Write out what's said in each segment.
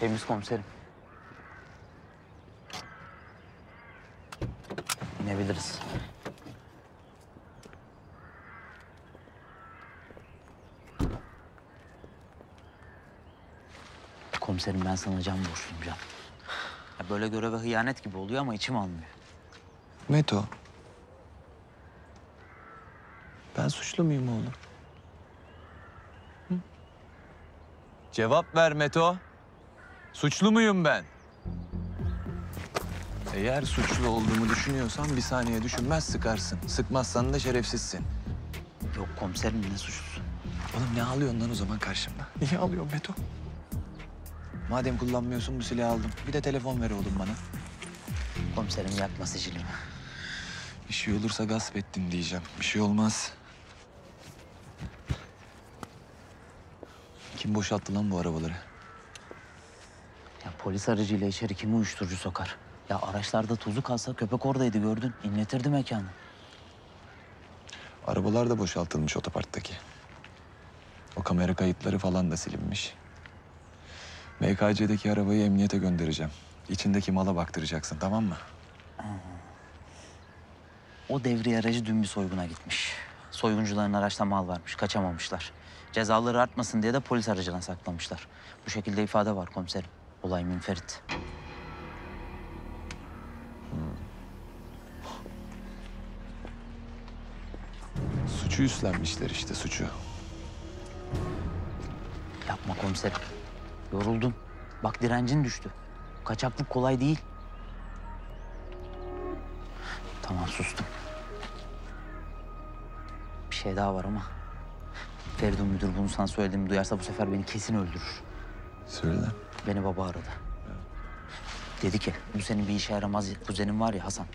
Temiz komiserim. İnebiliriz. Komiserim ben sana can borçluyum can. Ya böyle göreve hıyanet gibi oluyor ama içim almıyor. Meto. Ben suçlu muyum oğlum? Hı? Cevap ver Meto. Suçlu muyum ben? Eğer suçlu olduğumu düşünüyorsan bir saniye düşünmez sıkarsın. Sıkmazsan da şerefsizsin. Yok komiserim ne suçlusun? Oğlum ne ağlıyorsun lan o zaman karşımda? Niye ağlıyorsun Meto? Madem kullanmıyorsun bu silahı aldım. Bir de telefon ver oğlum bana. Komiserim yapma sicilimi. Bir şey olursa gasp ettim diyeceğim. Bir şey olmaz. Kim boşalttı lan bu arabaları? Ya polis aracıyla içeri kimi uyuşturucu sokar? Ya araçlarda tuzu kalsa köpek oradaydı gördün. İnletirdi mekanı. Arabalar da boşaltılmış otoparktaki. O kamera kayıtları falan da silinmiş. MKC'deki arabayı emniyete göndereceğim. İçindeki mala baktıracaksın, tamam mı? O devriye aracı dün bir soyguna gitmiş. Soyguncuların araçta mal varmış, kaçamamışlar. Cezaları artmasın diye de polis aracına saklamışlar. Bu şekilde ifade var komiserim. Olay münferit. Suçu üstlenmişler işte, suçu. Yapma komiserim. Yoruldum. Bak direncin düştü. Kaçaklık kolay değil. Tamam sustum. Bir şey daha var ama. Feridun müdür bunu sana söylediğimi duyarsa bu sefer beni kesin öldürür. Söyle. Beni baba aradı. Evet. Dedi ki bu senin bir işe yaramaz kuzenin var ya Hasan.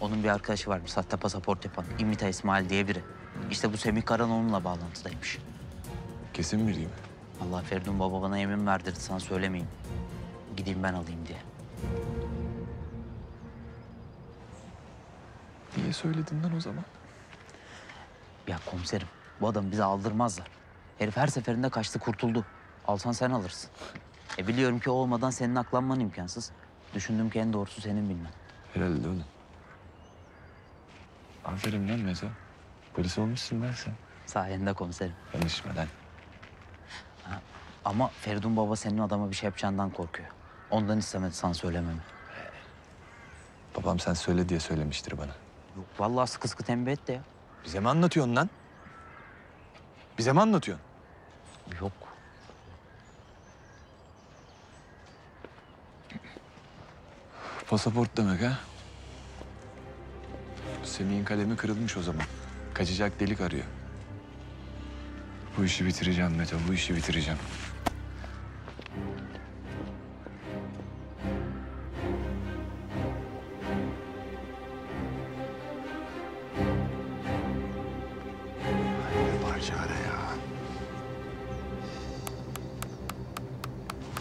Onun bir arkadaşı varmış sahte pasaport yapan. İmmita İsmail diye biri. İşte bu Semih Karan onunla bağlantıdaymış. Kesin biri mi? Allah Feridun baba bana yemin verdirdi sana söylemeyin. Gideyim ben alayım diye. Niye söyledin lan o zaman? Ya komiserim bu adamı bize aldırmazlar. Herif her seferinde kaçtı kurtuldu. Alsan sen alırsın. Biliyorum ki o olmadan senin aklanman imkansız. Düşündüm ki en doğrusu senin bilmen. Herhalde oğlum. Aferin lan Meto. Polis olmuşsun ben sen. Sayende komiserim. Konuşmadan. Ha, ama Feridun baba senin adama bir şey yapacağından korkuyor. Ondan istemedi sana söylememi. Babam sen söyle diye söylemiştir bana. Yok vallahi sıkı sıkı tembih et de ya. Bize mi anlatıyorsun lan? Bize mi anlatıyorsun? Yok. Pasaport demek ha? Semih'in kalemi kırılmış o zaman. Kaçacak delik arıyor. Bu işi bitireceğim Meto, bu işi bitireceğim. Ay, parça ara ya.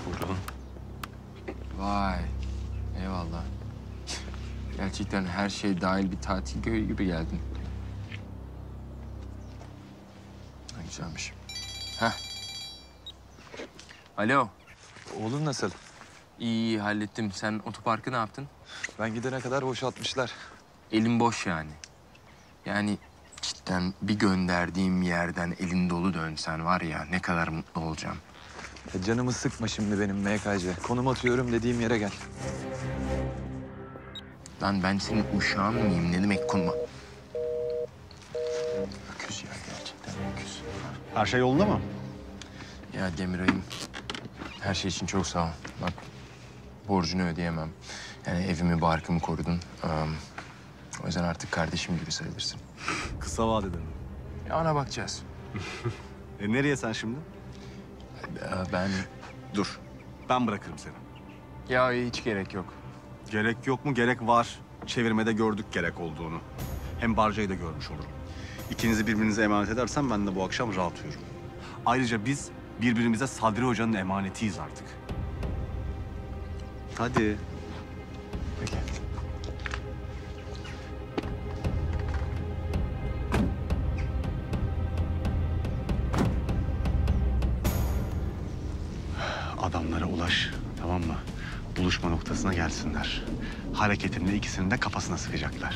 Vuralım. Vay, eyvallah. Gerçekten her şey dahil bir tatil köyü gibi geldin. Güzelmiş. Heh. Alo. Oğlum nasıl? İyi hallettim. Sen otoparkı ne yaptın? Ben gidene kadar boşaltmışlar. Elim boş yani. Yani cidden bir gönderdiğim yerden elin dolu dönsen var ya ne kadar mutlu olacağım. Ya canımı sıkma şimdi benim MKC. Konum atıyorum dediğim yere gel. Lan ben senin uşağın mıyım? Ne demek konuma? Öküz ya gerçekten öküz. Her şey yolunda mı? Ya Demiray'ım her şey için çok sağ ol. Bak borcunu ödeyemem. Yani evimi barkımı korudun. O yüzden artık kardeşim gibi sayılırsın. Kısa vadede mi? Ya ona bakacağız. Nereye sen şimdi? Ben... Dur. Ben bırakırım seni. Ya hiç gerek yok. Gerek yok mu? Gerek var. Çevirmede gördük gerek olduğunu. Hem Barca'yı da görmüş olurum. İkinizi birbirinize emanet edersen ben de bu akşam rahat uyurum. Ayrıca biz birbirimize Sadri Hoca'nın emanetiyiz artık. Hadi. Peki. Adamlara ulaş, tamam buluşma noktasına gelsinler. Hareketimle ikisinin de kafasına sıkacaklar.